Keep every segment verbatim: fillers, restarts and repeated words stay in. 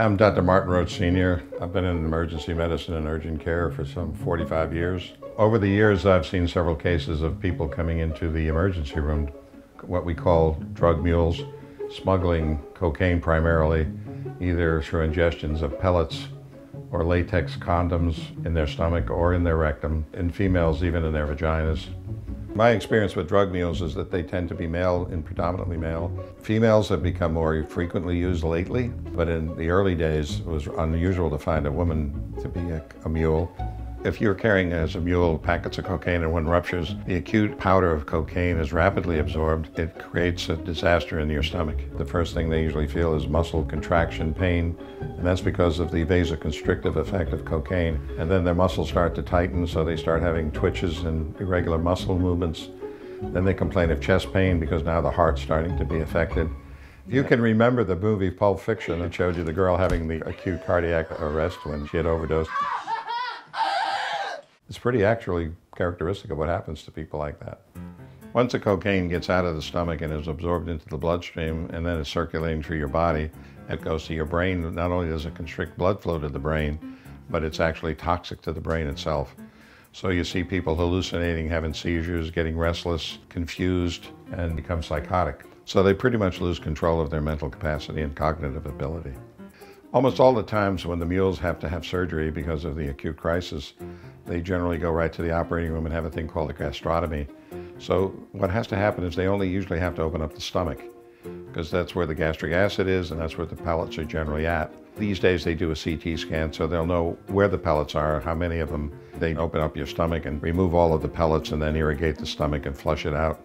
I'm Doctor Martin Roach, Senior I've been in emergency medicine and urgent care for some forty-five years. Over the years, I've seen several cases of people coming into the emergency room, what we call drug mules, smuggling cocaine primarily, either through ingestions of pellets or latex condoms in their stomach or in their rectum, in females, even in their vaginas. My experience with drug mules is that they tend to be male and predominantly male. Females have become more frequently used lately, but in the early days, it was unusual to find a woman to be a, a mule. If you're carrying as a mule packets of cocaine and one ruptures, the acute powder of cocaine is rapidly absorbed. It creates a disaster in your stomach. The first thing they usually feel is muscle contraction pain, and that's because of the vasoconstrictive effect of cocaine. And then their muscles start to tighten, so they start having twitches and irregular muscle movements. Then they complain of chest pain because now the heart's starting to be affected. If you can remember the movie Pulp Fiction that showed you the girl having the acute cardiac arrest when she had overdosed. It's pretty actually characteristic of what happens to people like that. Once the cocaine gets out of the stomach and is absorbed into the bloodstream and then is circulating through your body, it goes to your brain. Not only does it constrict blood flow to the brain, but it's actually toxic to the brain itself. So you see people hallucinating, having seizures, getting restless, confused, and become psychotic. So they pretty much lose control of their mental capacity and cognitive ability. Almost all the times when the mules have to have surgery because of the acute crisis, they generally go right to the operating room and have a thing called a gastrotomy. So what has to happen is they only usually have to open up the stomach, because that's where the gastric acid is and that's where the pellets are generally at. These days they do a C T scan, so they'll know where the pellets are, how many of them. They open up your stomach and remove all of the pellets and then irrigate the stomach and flush it out.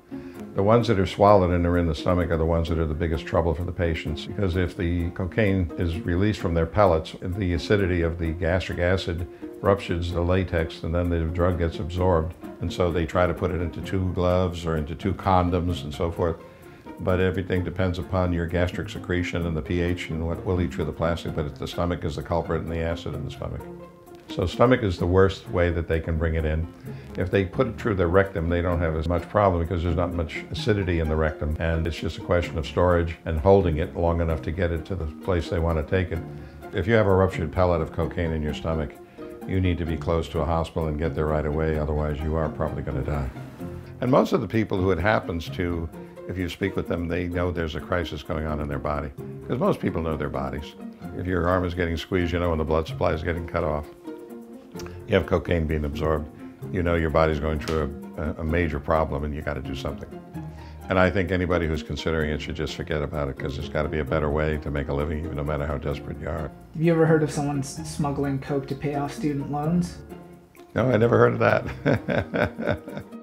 The ones that are swallowed and are in the stomach are the ones that are the biggest trouble for the patients, because if the cocaine is released from their pellets, the acidity of the gastric acid ruptures the latex and then the drug gets absorbed. And so they try to put it into two gloves or into two condoms and so forth. But everything depends upon your gastric secretion and the pH and what will eat through the plastic, but the stomach is the culprit and the acid in the stomach. So stomach is the worst way that they can bring it in. If they put it through their rectum, they don't have as much problem because there's not much acidity in the rectum, and it's just a question of storage and holding it long enough to get it to the place they want to take it. If you have a ruptured pellet of cocaine in your stomach, you need to be close to a hospital and get there right away, otherwise you are probably going to die. And most of the people who it happens to, if you speak with them, they know there's a crisis going on in their body, because most people know their bodies. If your arm is getting squeezed, you know when the blood supply is getting cut off. You have cocaine being absorbed, you know your body's going through a, a major problem and you got to do something. And I think anybody who's considering it should just forget about it, because there's got to be a better way to make a living, even no matter how desperate you are. Have you ever heard of someone smuggling coke to pay off student loans? No, I never heard of that.